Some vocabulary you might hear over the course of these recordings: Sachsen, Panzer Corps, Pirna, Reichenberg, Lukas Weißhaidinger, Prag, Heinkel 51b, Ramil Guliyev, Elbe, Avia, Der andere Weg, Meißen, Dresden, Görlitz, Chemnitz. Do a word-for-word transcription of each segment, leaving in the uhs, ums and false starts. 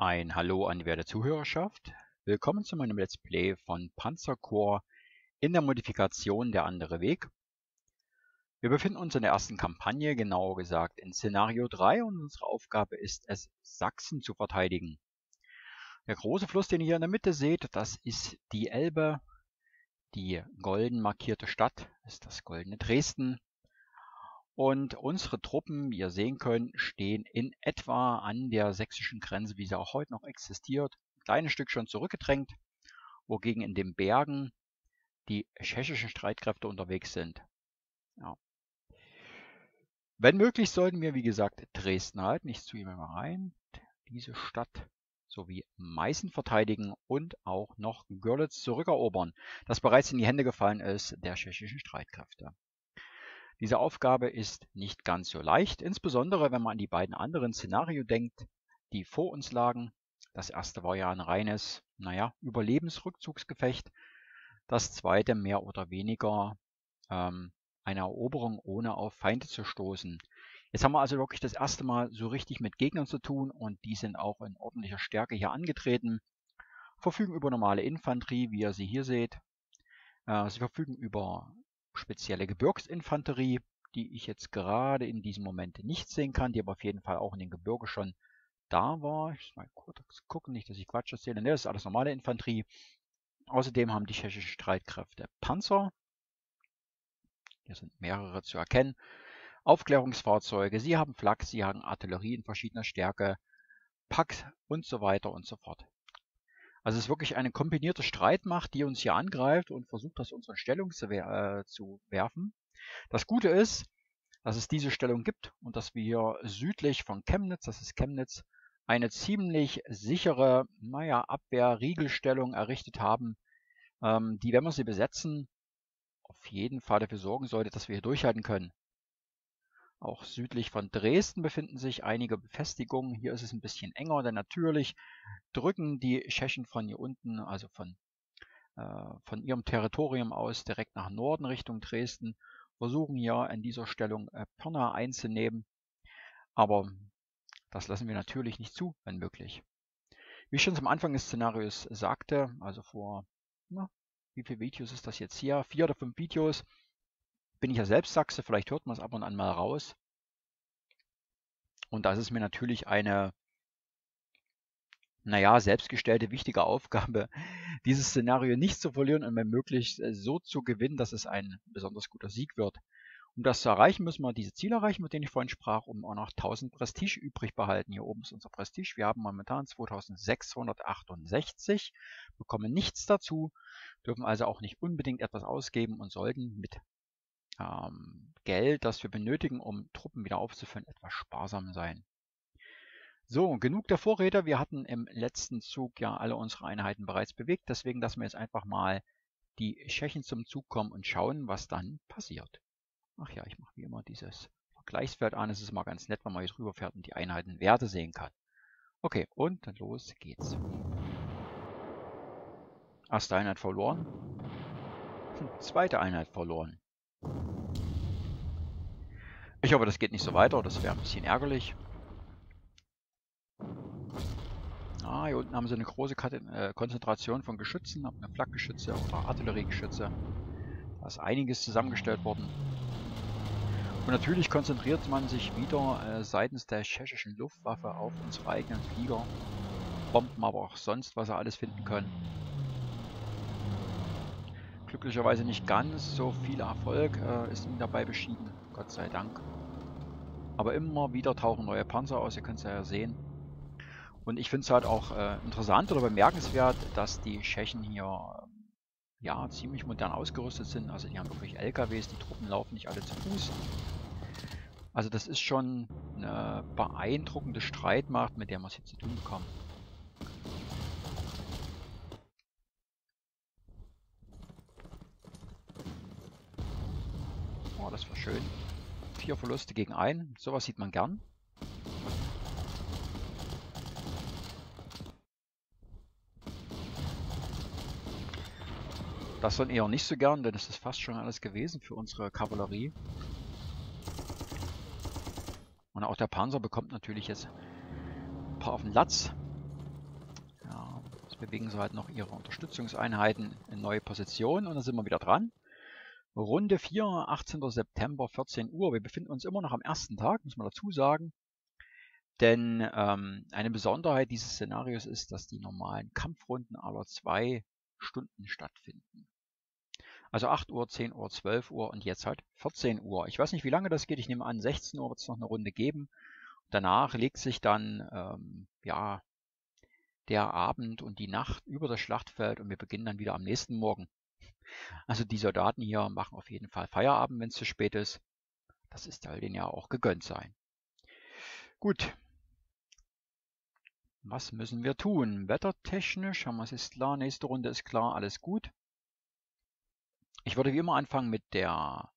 Ein Hallo an die werte Zuhörerschaft. Willkommen zu meinem Let's Play von Panzer Corps in der Modifikation Der andere Weg. Wir befinden uns in der ersten Kampagne, genauer gesagt in Szenario drei, und unsere Aufgabe ist es, Sachsen zu verteidigen. Der große Fluss, den ihr hier in der Mitte seht, das ist die Elbe. Die golden markierte Stadt ist das goldene Dresden. Und unsere Truppen, wie ihr sehen könnt, stehen in etwa an der sächsischen Grenze, wie sie auch heute noch existiert, ein kleines Stück schon zurückgedrängt, wogegen in den Bergen die tschechischen Streitkräfte unterwegs sind. Ja. Wenn möglich, sollten wir, wie gesagt, Dresden halten, nicht zu ihm rein, diese Stadt sowie Meißen verteidigen und auch noch Görlitz zurückerobern, das bereits in die Hände gefallen ist der tschechischen Streitkräfte. Diese Aufgabe ist nicht ganz so leicht, insbesondere wenn man an die beiden anderen Szenarien denkt, die vor uns lagen. Das erste war ja ein reines, naja, Überlebensrückzugsgefecht. Das zweite mehr oder weniger ähm, eine Eroberung, ohne auf Feinde zu stoßen. Jetzt haben wir also wirklich das erste Mal so richtig mit Gegnern zu tun, und die sind auch in ordentlicher Stärke hier angetreten, verfügen über normale Infanterie, wie ihr sie hier seht. Äh, sie verfügen über spezielle Gebirgsinfanterie, die ich jetzt gerade in diesem Moment nicht sehen kann, die aber auf jeden Fall auch in den Gebirgen schon da war. Ich muss mal kurz gucken, nicht, dass ich Quatsch erzähle. Ne, das ist alles normale Infanterie. Außerdem haben die tschechischen Streitkräfte Panzer. Hier sind mehrere zu erkennen. Aufklärungsfahrzeuge, sie haben Flak, sie haben Artillerie in verschiedener Stärke, Packs und so weiter und so fort. Also es ist wirklich eine kombinierte Streitmacht, die uns hier angreift und versucht, aus unserer Stellung zu, äh, zu werfen. Das Gute ist, dass es diese Stellung gibt und dass wir hier südlich von Chemnitz, das ist Chemnitz, eine ziemlich sichere, naja, Abwehrriegelstellung errichtet haben, ähm, die, wenn wir sie besetzen, auf jeden Fall dafür sorgen sollte, dass wir hier durchhalten können. Auch südlich von Dresden befinden sich einige Befestigungen. Hier ist es ein bisschen enger, denn natürlich drücken die Tschechen von hier unten, also von, äh, von ihrem Territorium aus, direkt nach Norden Richtung Dresden, versuchen hier in dieser Stellung äh, Pirna einzunehmen. Aber das lassen wir natürlich nicht zu, wenn möglich. Wie ich schon zum Anfang des Szenarios sagte, also vor, na, wie viele Videos ist das jetzt hier? Vier oder fünf Videos. Bin ich ja selbst Sachse, vielleicht hört man es ab und an mal raus. Und das ist mir natürlich eine, naja, selbstgestellte wichtige Aufgabe, dieses Szenario nicht zu verlieren und wenn möglich so zu gewinnen, dass es ein besonders guter Sieg wird. Um das zu erreichen, müssen wir diese Ziele erreichen, mit denen ich vorhin sprach, um auch noch tausend Prestige übrig behalten. Hier oben ist unser Prestige. Wir haben momentan zweitausendsechshundertachtundsechzig, bekommen nichts dazu, dürfen also auch nicht unbedingt etwas ausgeben und sollten mit Geld, das wir benötigen, um Truppen wieder aufzuführen, etwas sparsam sein. So, genug der Vorräte. Wir hatten im letzten Zug ja alle unsere Einheiten bereits bewegt, deswegen lassen wir jetzt einfach mal die Tschechen zum Zug kommen und schauen, was dann passiert. Ach ja, ich mache wie immer dieses Vergleichsfeld an. Es ist mal ganz nett, wenn man hier drüber fährt und die Einheitenwerte sehen kann. Okay, und dann los geht's. Erste Einheit verloren. Zweite Einheit verloren. Ich hoffe, das geht nicht so weiter, das wäre ein bisschen ärgerlich. Ah, hier unten haben sie eine große Konzentration von Geschützen, haben eine Flakgeschütze oder Artilleriegeschütze. Da ist einiges zusammengestellt worden. Und natürlich konzentriert man sich wieder äh, seitens der tschechischen Luftwaffe auf unsere eigenen Flieger. Bomben, aber auch sonst, was sie alles finden können. Glücklicherweise nicht ganz so viel Erfolg äh, ist ihm dabei beschieden, Gott sei Dank. Aber immer wieder tauchen neue Panzer aus, ihr könnt es ja sehen. Und ich finde es halt auch äh, interessant oder bemerkenswert, dass die Tschechen hier äh, ja ziemlich modern ausgerüstet sind. Also die haben wirklich L K Ws, die Truppen laufen nicht alle zu Fuß. Also das ist schon eine beeindruckende Streitmacht, mit der wir es hier zu tun bekommen. Das war schön. Vier Verluste gegen einen. Sowas sieht man gern. Das dann eher nicht so gern, denn es ist fast schon alles gewesen für unsere Kavallerie. Und auch der Panzer bekommt natürlich jetzt ein paar auf den Latz. bewegen sie halt noch ihre Unterstützungseinheiten in neue Positionen und dann sind wir wieder dran. Runde vier, achtzehnter September, vierzehn Uhr. Wir befinden uns immer noch am ersten Tag, muss man dazu sagen. Denn ähm, eine Besonderheit dieses Szenarios ist, dass die normalen Kampfrunden aller zwei Stunden stattfinden. Also acht Uhr, zehn Uhr, zwölf Uhr und jetzt halt vierzehn Uhr. Ich weiß nicht, wie lange das geht. Ich nehme an, sechzehn Uhr wird es noch eine Runde geben. Danach legt sich dann ähm, ja, der Abend und die Nacht über das Schlachtfeld und wir beginnen dann wieder am nächsten Morgen. Also die Soldaten hier machen auf jeden Fall Feierabend, wenn es zu spät ist. Das ist halt denen ja auch gegönnt sein. Gut. Was müssen wir tun? Wettertechnisch haben wir es ist klar. Nächste Runde ist klar, alles gut. Ich würde wie immer anfangen mit der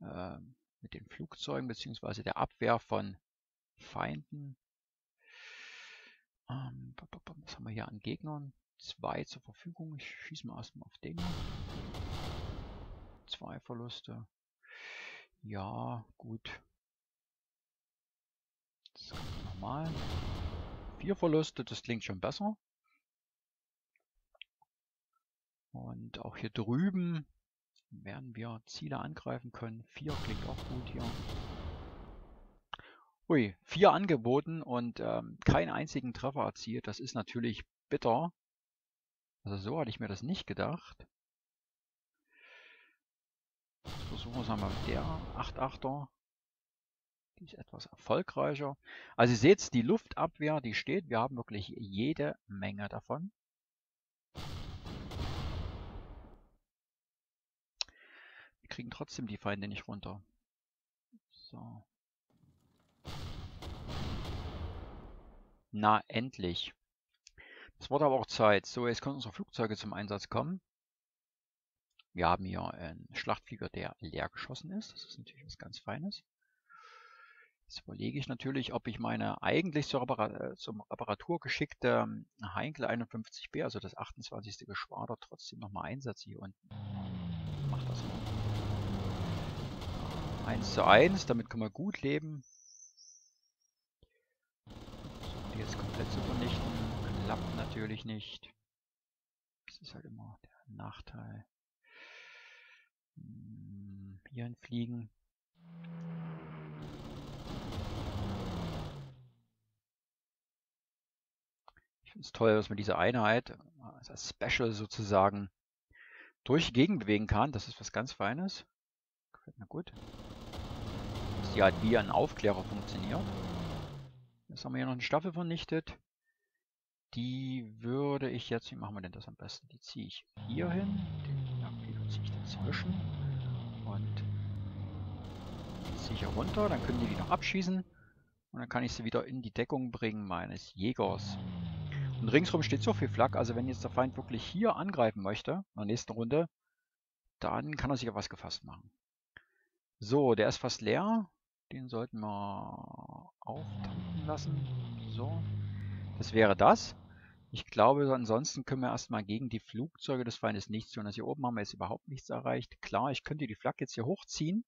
äh, mit den Flugzeugen bzw. der Abwehr von Feinden. Ähm, was haben wir hier an Gegnern? Zwei zur Verfügung. Ich schieße mal erstmal auf den. Zwei Verluste. Ja, gut. Das kommt nochmal. Vier Verluste, das klingt schon besser. Und auch hier drüben werden wir Ziele angreifen können. Vier klingt auch gut hier. Ui, vier angeboten und ähm, keinen einzigen Treffer erzielt. Das ist natürlich bitter. Also so hatte ich mir das nicht gedacht. Jetzt versuchen wir es einmal mit der acht Achter. Die ist etwas erfolgreicher. Also ihr seht, die Luftabwehr, die steht. Wir haben wirklich jede Menge davon. Wir kriegen trotzdem die Feinde nicht runter. So. Na, endlich. Es wurde aber auch Zeit. So, jetzt können unsere Flugzeuge zum Einsatz kommen. Wir haben hier einen Schlachtflieger, der leer geschossen ist. Das ist natürlich was ganz Feines. Jetzt überlege ich natürlich, ob ich meine eigentlich zur Reparatur, zum Reparatur geschickte Heinkel einundfünfzig b, also das achtundzwanzigste Geschwader, trotzdem nochmal einsetze hier unten. Ich mach das mal. eins zu eins, damit können wir gut leben. Die jetzt komplett zu vernichten. Klappt natürlich nicht. Das ist halt immer der Nachteil. Hier hinfliegen. Ich finde es toll, dass man diese Einheit als Special sozusagen durch die Gegend bewegen kann. Das ist was ganz Feines. Gefällt mir gut. Dass die halt wie ein Aufklärer funktioniert. Jetzt haben wir hier noch eine Staffel vernichtet. Die würde ich jetzt, wie machen wir denn das am besten? Die ziehe ich hier hin, den Langflieger ziehe ich dazwischen und die ziehe ich hier runter, dann können die die noch abschießen und dann kann ich sie wieder in die Deckung bringen meines Jägers. Und ringsrum steht so viel Flak, also wenn jetzt der Feind wirklich hier angreifen möchte, in der nächsten Runde, dann kann er sich auf was gefasst machen. So, der ist fast leer, den sollten wir auftanken lassen, so. Das wäre das. Ich glaube, ansonsten können wir erstmal gegen die Flugzeuge des Feindes nichts tun. Also hier oben haben wir jetzt überhaupt nichts erreicht. Klar, ich könnte die Flak jetzt hier hochziehen.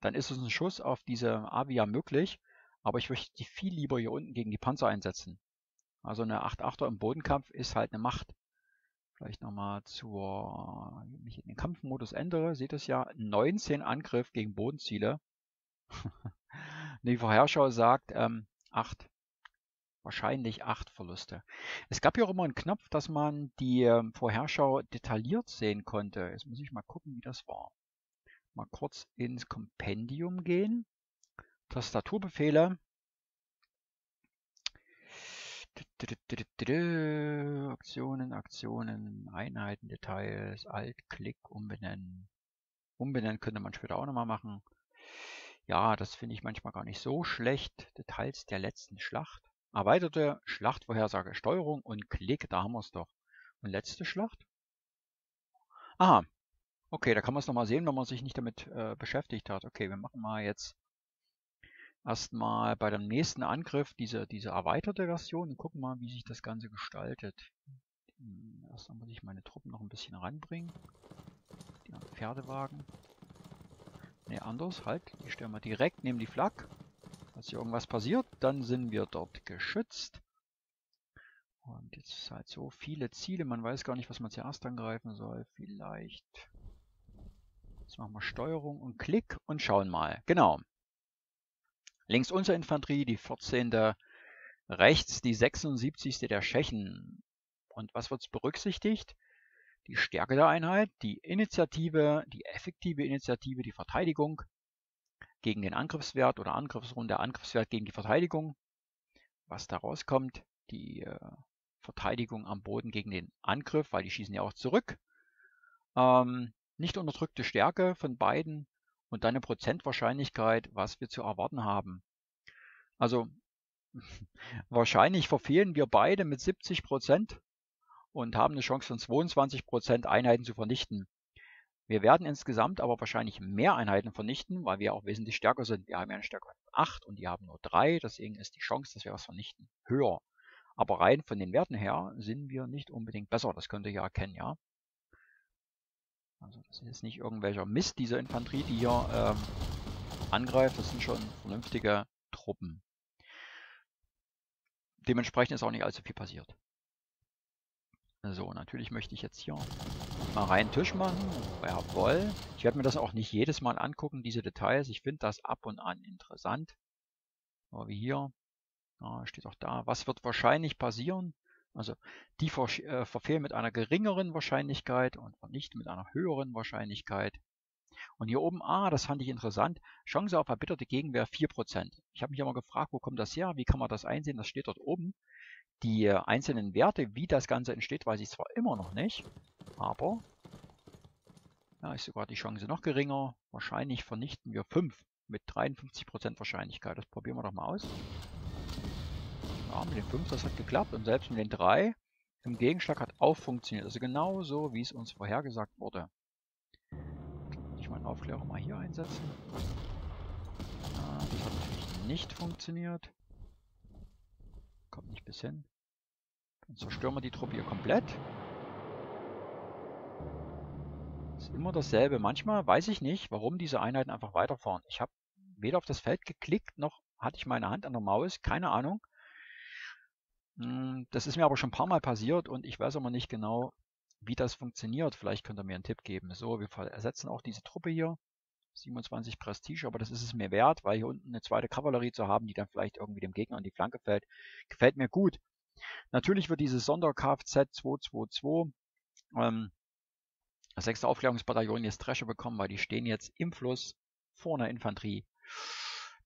Dann ist es ein Schuss auf diese Avia möglich. Aber ich möchte die viel lieber hier unten gegen die Panzer einsetzen. Also eine acht Achter im Bodenkampf ist halt eine Macht. Vielleicht nochmal zur... Wenn ich in den Kampfmodus ändere, seht ihr es ja. neunzehn Angriff gegen Bodenziele. Die Vorherschau sagt ähm, acht. Wahrscheinlich acht Verluste. Es gab ja auch immer einen Knopf, dass man die Vorherschau detailliert sehen konnte. Jetzt muss ich mal gucken, wie das war. Mal kurz ins Kompendium gehen. Tastaturbefehle. Aktionen, Aktionen, Einheiten, Details, Alt, Klick, Umbenennen. Umbenennen könnte man später auch nochmal machen. Ja, das finde ich manchmal gar nicht so schlecht. Details der letzten Schlacht. Erweiterte Schlachtvorhersage, Steuerung und Klick, da haben wir es doch. Und letzte Schlacht? Aha, okay, da kann man es nochmal sehen, wenn man sich nicht damit äh, beschäftigt hat. Okay, wir machen mal jetzt erstmal bei dem nächsten Angriff diese, diese erweiterte Version und gucken mal, wie sich das Ganze gestaltet. Erstmal muss ich meine Truppen noch ein bisschen ranbringen. Die Pferdewagen. Ne, anders, halt, die stellen wir direkt neben die Flak. Dass hier irgendwas passiert, dann sind wir dort geschützt. Und jetzt ist halt so viele Ziele, man weiß gar nicht, was man zuerst angreifen soll. Vielleicht. Jetzt machen wir Steuerung und Klick und schauen mal. Genau. Links unsere Infanterie, die vierzehnte Rechts die sechsundsiebzigste der Tschechen. Und was wird berücksichtigt? Die Stärke der Einheit, die Initiative, die effektive Initiative, die Verteidigung gegen den Angriffswert oder Angriffsrunde, Angriffswert gegen die Verteidigung. Was da rauskommt, die äh, Verteidigung am Boden gegen den Angriff, weil die schießen ja auch zurück. Ähm, nicht unterdrückte Stärke von beiden und dann eine Prozentwahrscheinlichkeit, was wir zu erwarten haben. Also wahrscheinlich verfehlen wir beide mit siebzig Prozent und haben eine Chance von zweiundzwanzig Prozent Einheiten zu vernichten. Wir werden insgesamt aber wahrscheinlich mehr Einheiten vernichten, weil wir auch wesentlich stärker sind. Wir haben ja eine Stärke von acht und die haben nur drei, deswegen ist die Chance, dass wir was vernichten, höher. Aber rein von den Werten her sind wir nicht unbedingt besser, das könnt ihr ja erkennen, ja. Also das ist jetzt nicht irgendwelcher Mist, diese Infanterie, die hier ähm, angreift, das sind schon vernünftige Truppen. Dementsprechend ist auch nicht allzu viel passiert. So, natürlich möchte ich jetzt hier mal rein Tisch machen. Jawohl. Ich werde mir das auch nicht jedes Mal angucken, diese Details. Ich finde das ab und an interessant. Aber wie hier, ah, steht auch da, was wird wahrscheinlich passieren? Also die ver äh, verfehlen mit einer geringeren Wahrscheinlichkeit und nicht mit einer höheren Wahrscheinlichkeit. Und hier oben, ah, das fand ich interessant, Chance auf erbitterte Gegenwehr vier Prozent. Ich habe mich ja mal gefragt, wo kommt das her? Wie kann man das einsehen? Das steht dort oben. Die einzelnen Werte, wie das Ganze entsteht, weiß ich zwar immer noch nicht, aber ja, ist sogar die Chance noch geringer. Wahrscheinlich vernichten wir fünf mit dreiundfünfzig Prozent Wahrscheinlichkeit. Das probieren wir doch mal aus. Ja, mit den fünf, das hat geklappt und selbst mit den drei im Gegenschlag hat auch funktioniert. Also genauso, wie es uns vorhergesagt wurde. Ich meinen Aufklärer mal hier einsetzen. Ja, das hat natürlich nicht funktioniert. Kommt nicht bis hin. Dann zerstören wir die Truppe hier komplett. Ist immer dasselbe. Manchmal weiß ich nicht, warum diese Einheiten einfach weiterfahren. Ich habe weder auf das Feld geklickt, noch hatte ich meine Hand an der Maus. Keine Ahnung. Das ist mir aber schon ein paar Mal passiert und ich weiß aber nicht genau, wie das funktioniert. Vielleicht könnt ihr mir einen Tipp geben. So, wir ersetzen auch diese Truppe hier. siebenundzwanzig Prestige, aber das ist es mir wert, weil hier unten eine zweite Kavallerie zu haben, die dann vielleicht irgendwie dem Gegner an die Flanke fällt, gefällt mir gut. Natürlich wird dieses Sonder-K F Z zwei zwei zwei, ähm, das sechste Aufklärungsbataillon jetzt Tresche bekommen, weil die stehen jetzt im Fluss vor einer Infanterie.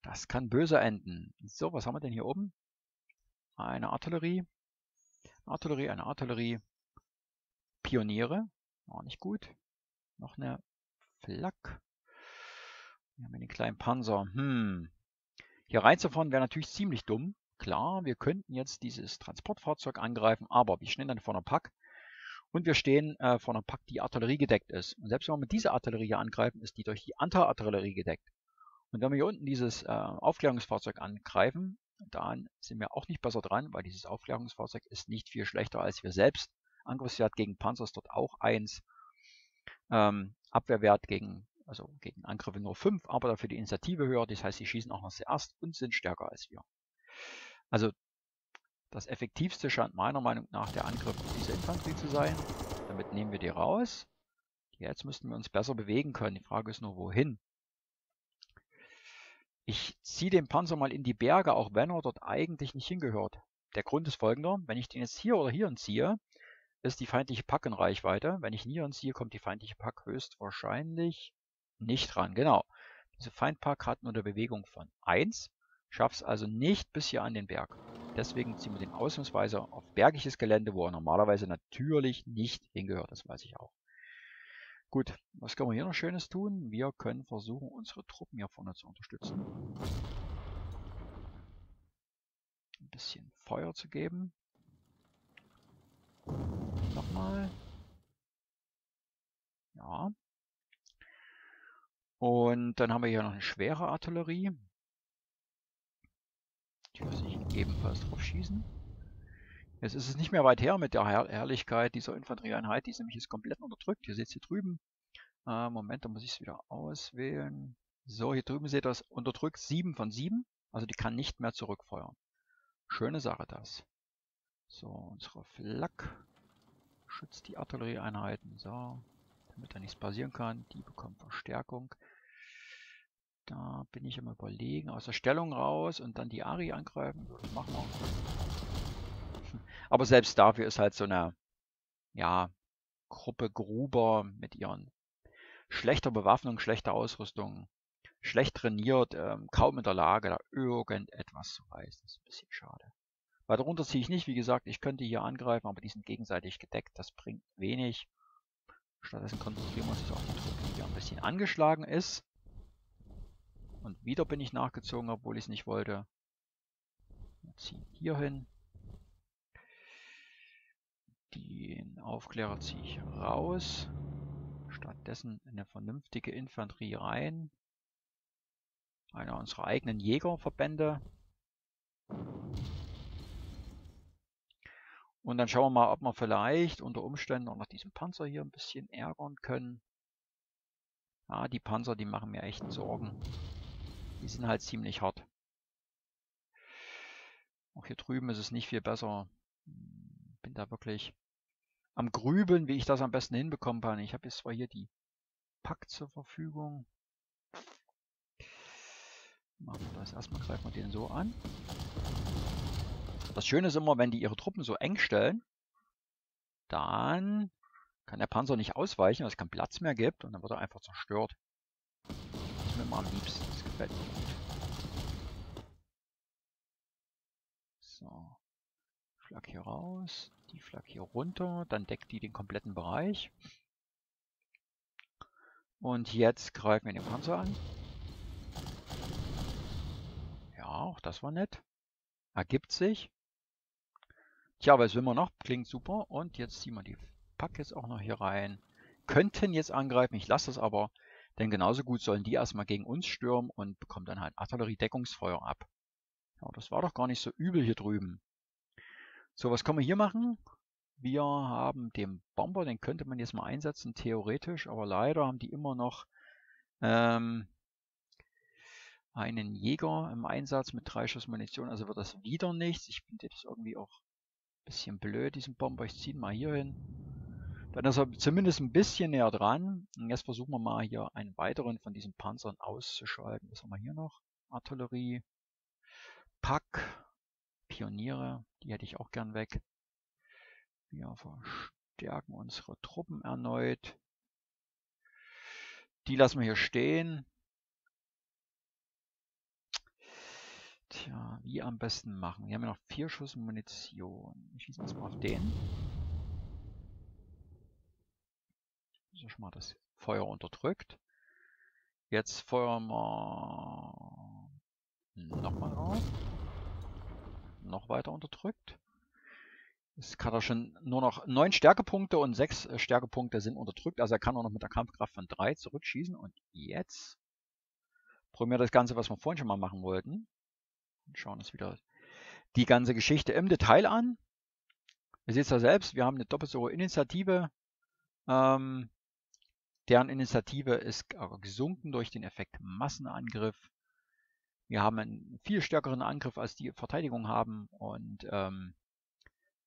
Das kann böse enden. So, was haben wir denn hier oben? Eine Artillerie, Artillerie, eine Artillerie, Pioniere, war nicht gut. Noch eine Flak. Wir haben den kleinen Panzer. Hm. Hier reinzufahren wäre natürlich ziemlich dumm. Klar, wir könnten jetzt dieses Transportfahrzeug angreifen, aber wir stehen dann vor einer Pack. Und wir stehen äh, vor einer Pack, die Artillerie gedeckt ist. Und selbst wenn wir mit dieser Artillerie hier angreifen, ist die durch die Anti-Artillerie gedeckt. Und wenn wir hier unten dieses äh, Aufklärungsfahrzeug angreifen, dann sind wir auch nicht besser dran, weil dieses Aufklärungsfahrzeug ist nicht viel schlechter als wir selbst. Angriffswert gegen Panzer ist dort auch eins. Ähm, Abwehrwert gegen... Also gegen Angriffe nur fünf, aber dafür die Initiative höher. Das heißt, sie schießen auch noch zuerst und sind stärker als wir. Also das effektivste scheint meiner Meinung nach der Angriff auf diese Infanterie zu sein. Damit nehmen wir die raus. Jetzt müssten wir uns besser bewegen können. Die Frage ist nur, wohin? Ich ziehe den Panzer mal in die Berge, auch wenn er dort eigentlich nicht hingehört. Der Grund ist folgender. Wenn ich den jetzt hier oder hier ziehe, ist die feindliche Pack in Reichweite. Wenn ich ihn hier ziehe, kommt die feindliche Pack höchstwahrscheinlich nicht ran, genau. Diese Feindpack hat nur eine Bewegung von eins, schafft es also nicht bis hier an den Berg. Deswegen ziehen wir den ausnahmsweise auf bergiges Gelände, wo er normalerweise natürlich nicht hingehört, das weiß ich auch. Gut, was können wir hier noch Schönes tun? Wir können versuchen, unsere Truppen hier vorne zu unterstützen. Ein bisschen Feuer zu geben. Nochmal. Ja. Und dann haben wir hier noch eine schwere Artillerie. Die muss ich ebenfalls drauf schießen. Jetzt ist es nicht mehr weit her mit der Herr Herrlichkeit dieser Infanterieeinheit. Die ist nämlich jetzt komplett unterdrückt. Ihr seht es hier drüben. Äh, Moment, da muss ich es wieder auswählen. So, hier drüben seht ihr das unterdrückt sieben von sieben. Also die kann nicht mehr zurückfeuern. Schöne Sache das. So, unsere Flak schützt die Artillerieeinheiten. So, damit da nichts passieren kann. Die bekommt Verstärkung. Da bin ich am Überlegen. Aus der Stellung raus und dann die Ari angreifen. Das machen wir auch. Aber selbst dafür ist halt so eine, ja, Gruppe Gruber mit ihren schlechter Bewaffnung, schlechter Ausrüstung, schlecht trainiert, ähm, kaum in der Lage, da irgendetwas zu reißen. Das ist ein bisschen schade. Weiter runter ziehe ich nicht. Wie gesagt, ich könnte hier angreifen, aber die sind gegenseitig gedeckt. Das bringt wenig. Stattdessen konzentrieren wir uns auf die Truppe, die hier ein bisschen angeschlagen ist. Und wieder bin ich nachgezogen, obwohl ich es nicht wollte. Wir ziehen hier hin. Den Aufklärer ziehe ich raus. Stattdessen eine vernünftige Infanterie rein. Einer unserer eigenen Jägerverbände. Und dann schauen wir mal, ob wir vielleicht unter Umständen auch noch diesen Panzer hier ein bisschen ärgern können. Ah, die Panzer, die machen mir echt Sorgen. Die sind halt ziemlich hart. Auch hier drüben ist es nicht viel besser. Bin da wirklich am Grübeln, wie ich das am besten hinbekommen kann. Ich habe jetzt zwar hier die Pack zur Verfügung. Machen wir das erstmal, greifen wir den so an. Das Schöne ist immer, wenn die ihre Truppen so eng stellen, dann kann der Panzer nicht ausweichen, weil es keinen Platz mehr gibt und dann wird er einfach zerstört. Das ist mir immer am liebsten. Das gefällt mir gut. So. Flak hier raus, die Flak hier runter, dann deckt die den kompletten Bereich. Und jetzt greifen wir den Panzer an. Ja, auch das war nett. Ergibt sich. Tja, was will man noch? Klingt super. Und jetzt ziehen wir die Pack jetzt auch noch hier rein. Könnten jetzt angreifen, ich lasse es aber, denn genauso gut sollen die erstmal gegen uns stürmen und bekommen dann halt Artilleriedeckungsfeuer ab. Ja, das war doch gar nicht so übel hier drüben. So, was können wir hier machen? Wir haben den Bomber, den könnte man jetzt mal einsetzen, theoretisch, aber leider haben die immer noch ähm, einen Jäger im Einsatz mit drei Schuss Munition, also wird das wieder nichts. Ich finde das irgendwie auch ein bisschen blöd, diesen Bomber. Ich ziehe ihn mal hier hin. Dann ist er zumindest ein bisschen näher dran. Und jetzt versuchen wir mal hier einen weiteren von diesen Panzern auszuschalten. Was haben wir hier noch? Artillerie, Pack. Pioniere, die hätte ich auch gern weg. Wir verstärken unsere Truppen erneut. Die lassen wir hier stehen. Tja, wie am besten machen. Wir haben ja noch vier Schuss Munition. Wir schießen jetzt mal auf den. So, schon mal das Feuer unterdrückt. Jetzt feuern wir nochmal auf. Noch weiter unterdrückt. Jetzt hat er schon nur noch neun Stärkepunkte und sechs Stärkepunkte sind unterdrückt. Also er kann auch noch mit der Kampfkraft von drei zurückschießen. Und jetzt probieren wir das Ganze, was wir vorhin schon mal machen wollten. Und schauen uns wieder die ganze Geschichte im Detail an. Ihr seht es ja selbst, wir haben eine doppelt so hohe Initiative. Ähm, deren Initiative ist gesunken durch den Effekt Massenangriff. Wir haben einen viel stärkeren Angriff, als die Verteidigung haben und ähm,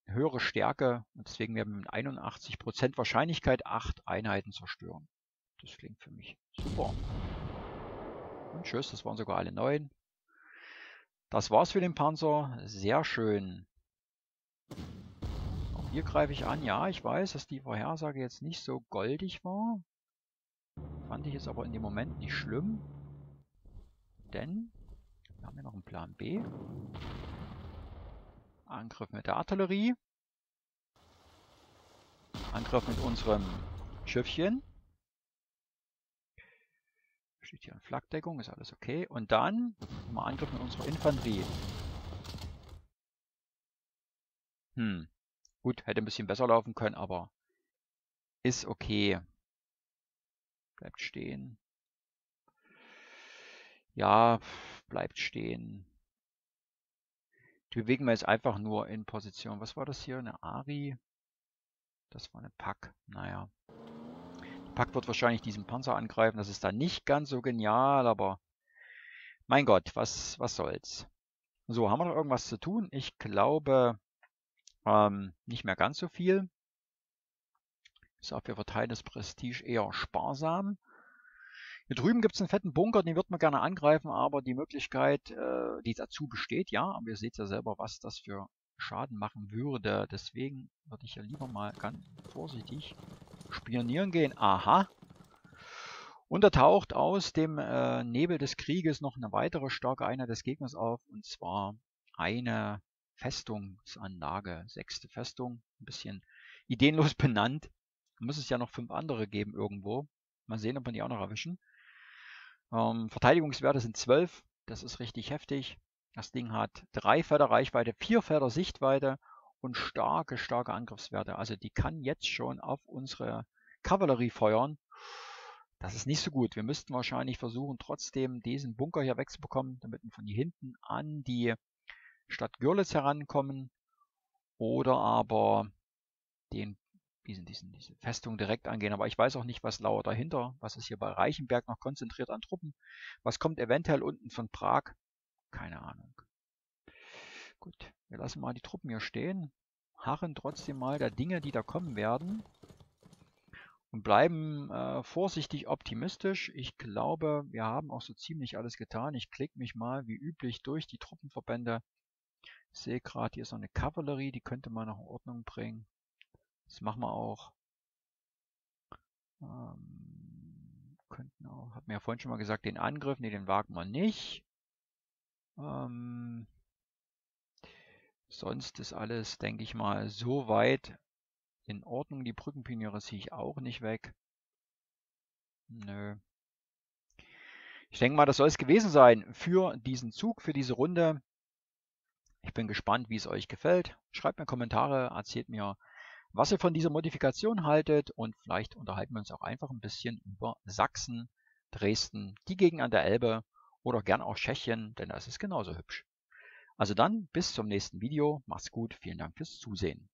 höhere Stärke. Und deswegen werden wir mit einundachtzig Prozent Wahrscheinlichkeit acht Einheiten zerstören. Das klingt für mich super. Und tschüss, das waren sogar alle neun. Das war's für den Panzer. Sehr schön. Auch hier greife ich an. Ja, ich weiß, dass die Vorhersage jetzt nicht so goldig war. Fand ich jetzt aber in dem Moment nicht schlimm. Denn... wir haben ja noch einen Plan B. Angriff mit der Artillerie. Angriff mit unserem Schiffchen. Steht hier eine Flakdeckung, ist alles okay. Und dann mal Angriff mit unserer Infanterie. Hm. Gut, hätte ein bisschen besser laufen können, aber ist okay. Bleibt stehen. Ja, bleibt stehen. Die bewegen wir jetzt einfach nur in Position. Was war das hier? Eine Ari? Das war eine Pack. Naja. Die Pack wird wahrscheinlich diesen Panzer angreifen. Das ist dann nicht ganz so genial, aber mein Gott, was, was soll's. So, haben wir noch irgendwas zu tun? Ich glaube, Ähm, nicht mehr ganz so viel. Ich sage, wir verteilen das Prestige eher sparsam. Hier drüben gibt es einen fetten Bunker, den wird man gerne angreifen, aber die Möglichkeit, äh, die dazu besteht, ja, aber ihr seht ja selber, was das für Schaden machen würde. Deswegen würde ich ja lieber mal ganz vorsichtig spionieren gehen. Aha. Und da taucht aus dem äh, Nebel des Krieges noch eine weitere starke Einheit des Gegners auf, und zwar eine Festungsanlage, sechste Festung, ein bisschen ideenlos benannt. Muss es ja noch fünf andere geben irgendwo. Mal sehen, ob wir die auch noch erwischen. Ähm, Verteidigungswerte sind zwölf. Das ist richtig heftig. Das Ding hat drei Felder Reichweite, vier Felder Sichtweite und starke, starke Angriffswerte. Also die kann jetzt schon auf unsere Kavallerie feuern. Das ist nicht so gut. Wir müssten wahrscheinlich versuchen, trotzdem diesen Bunker hier wegzubekommen, damit wir von hier hinten an die Stadt Görlitz herankommen. Oder aber den Diesen, diesen, diese Festung direkt angehen, aber ich weiß auch nicht, was lauert dahinter, was ist hier bei Reichenberg noch konzentriert an Truppen, was kommt eventuell unten von Prag, keine Ahnung. Gut, wir lassen mal die Truppen hier stehen, harren trotzdem mal der Dinge, die da kommen werden, und bleiben äh, vorsichtig optimistisch. Ich glaube, wir haben auch so ziemlich alles getan. Ich klicke mich mal wie üblich durch die Truppenverbände. Ich sehe gerade, hier ist noch eine Kavallerie, die könnte man noch in Ordnung bringen. Das machen wir auch. Ähm, könnten auch, hat mir ja vorhin schon mal gesagt, den Angriff, ne, den wagen wir nicht. Ähm, sonst ist alles, denke ich mal, soweit in Ordnung. Die Brückenpioniere ziehe ich auch nicht weg. Nö. Ich denke mal, das soll es gewesen sein für diesen Zug, für diese Runde. Ich bin gespannt, wie es euch gefällt. Schreibt mir Kommentare, erzählt mir, was ihr von dieser Modifikation haltet, und vielleicht unterhalten wir uns auch einfach ein bisschen über Sachsen, Dresden, die Gegend an der Elbe oder gern auch Tschechien, denn das ist genauso hübsch. Also dann, bis zum nächsten Video, macht's gut, vielen Dank fürs Zusehen.